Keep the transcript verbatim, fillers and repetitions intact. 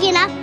given up.